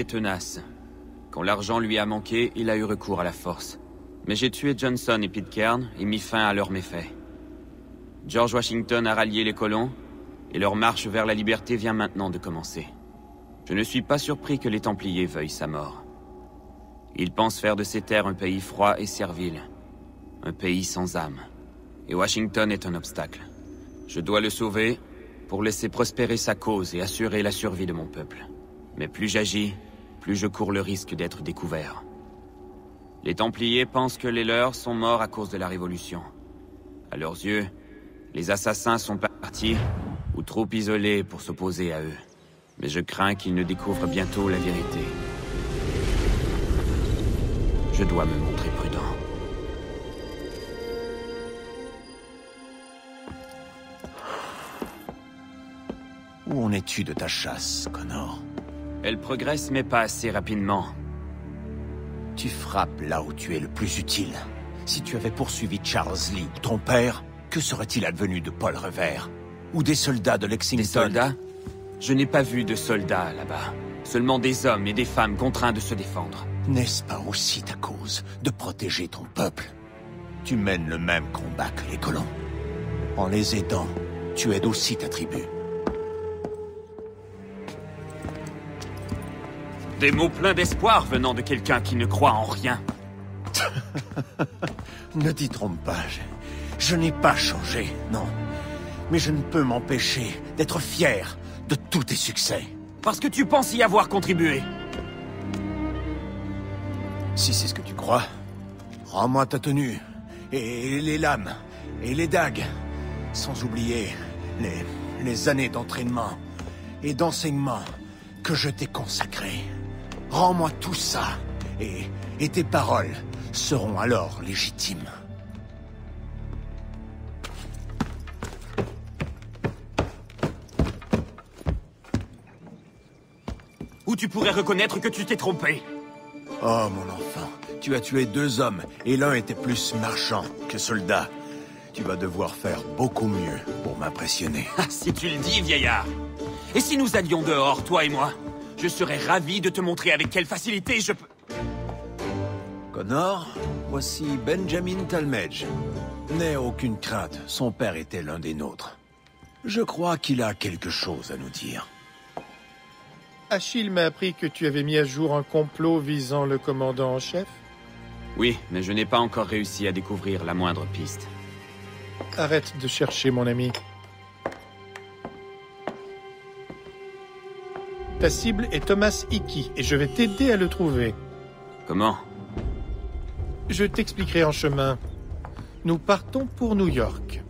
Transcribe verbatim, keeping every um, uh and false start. est tenace. Quand l'argent lui a manqué, il a eu recours à la force. Mais j'ai tué Johnson et Pitcairn et mis fin à leurs méfaits. George Washington a rallié les colons, et leur marche vers la liberté vient maintenant de commencer. Je ne suis pas surpris que les Templiers veuillent sa mort. Ils pensent faire de ces terres un pays froid et servile, un pays sans âme. Et Washington est un obstacle. Je dois le sauver pour laisser prospérer sa cause et assurer la survie de mon peuple. Mais plus j'agis, plus je cours le risque d'être découvert. Les Templiers pensent que les leurs sont morts à cause de la Révolution. À leurs yeux, les assassins sont partis ou trop isolés pour s'opposer à eux. Mais je crains qu'ils ne découvrent bientôt la vérité. Je dois me montrer prudent. Où en es-tu de ta chasse, Connor? Elle progresse, mais pas assez rapidement. Tu frappes là où tu es le plus utile. Si tu avais poursuivi Charles Lee, ton père, que serait-il advenu de Paul Revere? Ou des soldats de Lexington? Des soldats? Je n'ai pas vu de soldats là-bas. Seulement des hommes et des femmes contraints de se défendre. N'est-ce pas aussi ta cause de protéger ton peuple? Tu mènes le même combat que les colons. En les aidant, tu aides aussi ta tribu. Des mots pleins d'espoir venant de quelqu'un qui ne croit en rien. Ne t'y trompe pas, je, je n'ai pas changé, non. Mais je ne peux m'empêcher d'être fier de tous tes succès. Parce que tu penses y avoir contribué. Si c'est ce que tu crois, rends-moi ta tenue, et les lames, et les dagues, sans oublier les, les années d'entraînement et d'enseignement que je t'ai consacrées. Rends-moi tout ça, et, et tes paroles seront alors légitimes. Ou tu pourrais reconnaître que tu t'es trompé. Oh, mon enfant, tu as tué deux hommes, et l'un était plus marchand que soldat. Tu vas devoir faire beaucoup mieux pour m'impressionner. Ah, si tu le dis, vieillard. Et si nous allions dehors, toi et moi? Je serais ravi de te montrer avec quelle facilité je peux... Connor, voici Benjamin Talmadge. N'aie aucune crainte, son père était l'un des nôtres. Je crois qu'il a quelque chose à nous dire. Achille m'a appris que tu avais mis à jour un complot visant le commandant en chef. Oui, mais je n'ai pas encore réussi à découvrir la moindre piste. Arrête de chercher, mon ami. Ta cible est Thomas Hickey, et je vais t'aider à le trouver. Comment? Je t'expliquerai en chemin. Nous partons pour New York.